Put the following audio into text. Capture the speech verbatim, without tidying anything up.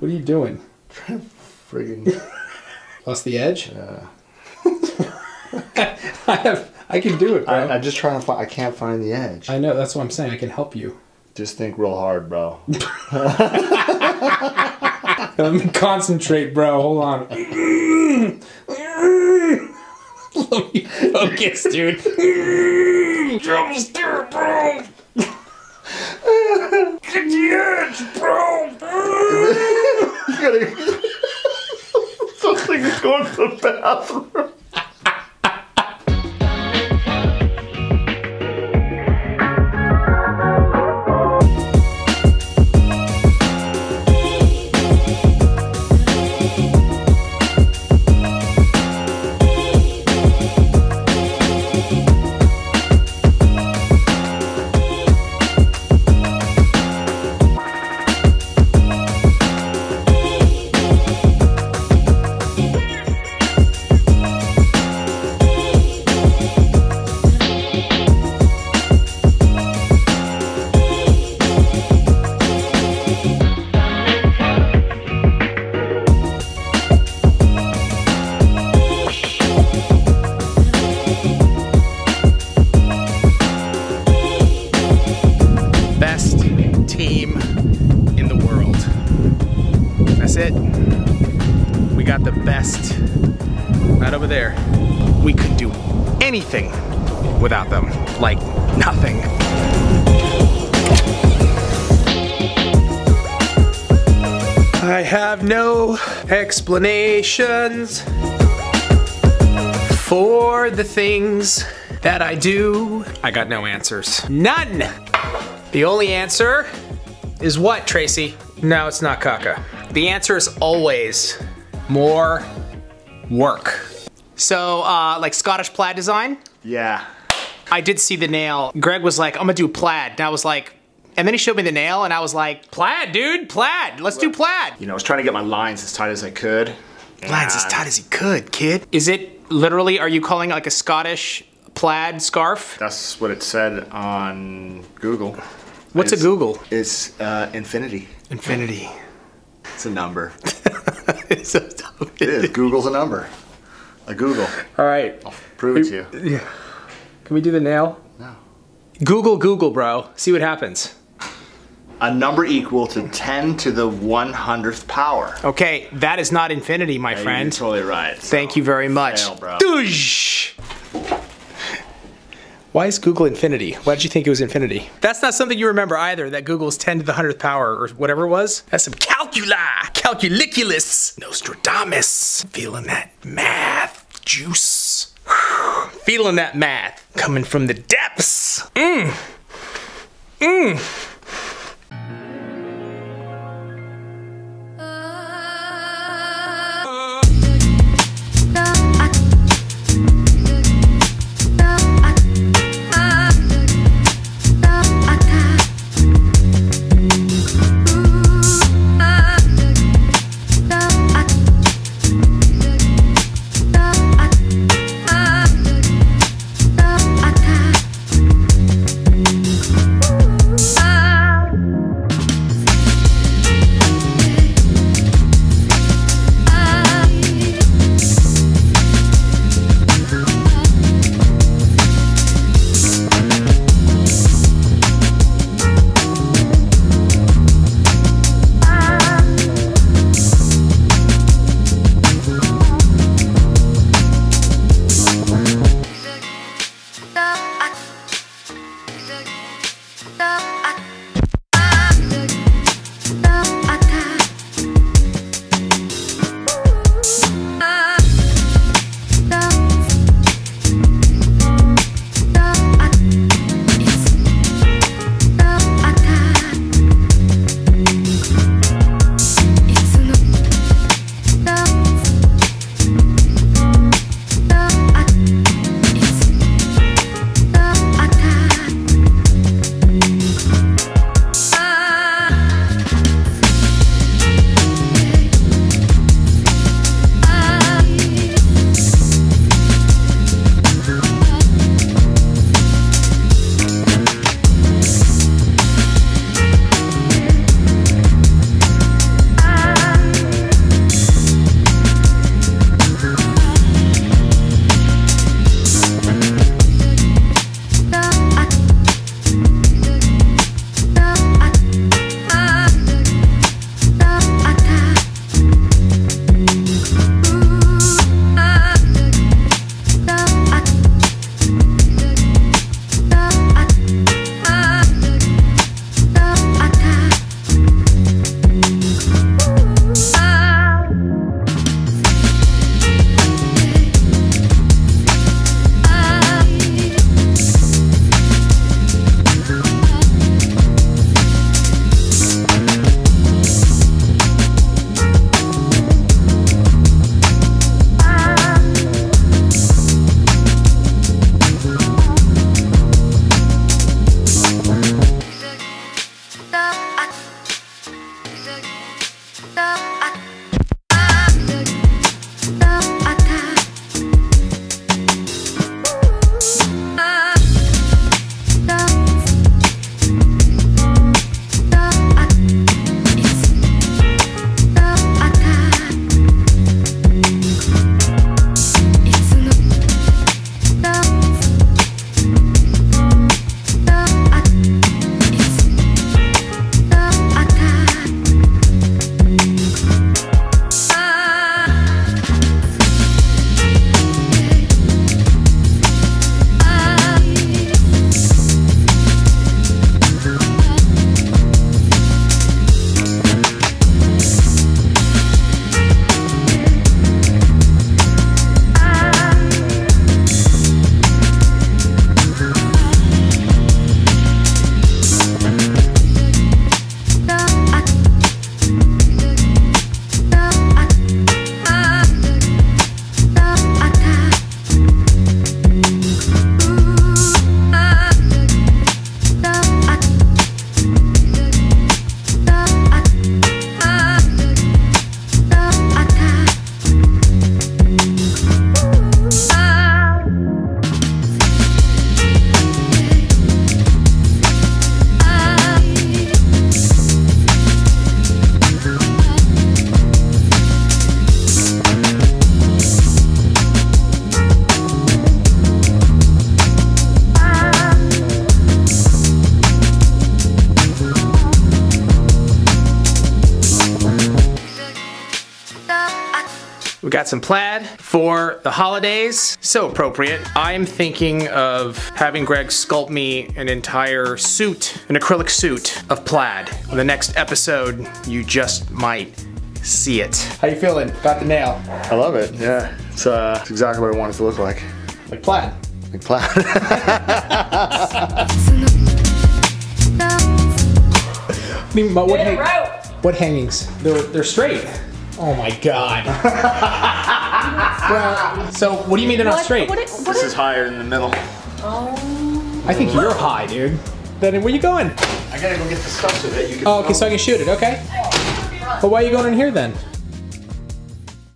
What are you doing? Trying to friggin' lost the edge? Yeah. I have. I can do it, bro. I, I'm just trying to find. I can't find the edge. I know. That's what I'm saying. I can help you. Just think real hard, bro. Let me concentrate, bro. Hold on. Let me focus, dude. Drumstick, bro. Get the edge, bro. Something is going to the bathroom. It. We got the best. Right over there. We could do anything without them. Like nothing. I have no explanations for the things that I do. I got no answers. None! The only answer is what, Tracy? No, it's not caca. The answer is always more work. So, uh, like Scottish plaid design? Yeah. I did see the nail. Greg was like, I'm gonna do plaid. And I was like, and then he showed me the nail and I was like, plaid, dude, plaid, let's do plaid. You know, I was trying to get my lines as tight as I could. Lines as tight as he could, kid. Is it literally, are you calling it like a Scottish plaid scarf? That's what it said on Google. What's it's, a googol? It's uh, infinity. Infinity. It's a number. It's a number. It is. Google's a number. A Google. All right. I'll prove it to you. Yeah. Can we do the nail? No. Google, Google, bro. See what happens. A number equal to ten to the one hundredth power. Okay, that is not infinity, my yeah, friend. You're totally right. So thank you very much. Fail, bro. Doosh! Why is Google infinity? Why did you think it was infinity? That's not something you remember either, that Google's ten to the hundredth power or whatever it was. That's some calcula, calculiculus, Nostradamus. Feeling that math juice. Feeling that math coming from the depths. Mmm, mmm. I We got some plaid for the holidays. So appropriate. I'm thinking of having Greg sculpt me an entire suit, an acrylic suit of plaid. On the next episode, you just might see it. How you feeling? Got the nail. I love it, yeah. It's, uh, it's exactly what I want it to look like. Like plaid. Like plaid. I mean, but what, hang what hangings? They're, they're straight. Oh my God. Well, so what do you mean they're not straight? What, what, what, this is higher in the middle. Oh. I think you're high, dude. Then where you going? I gotta go get the stuff so that you can. Oh, okay, so I can shoot it, okay. But why are you going in here then?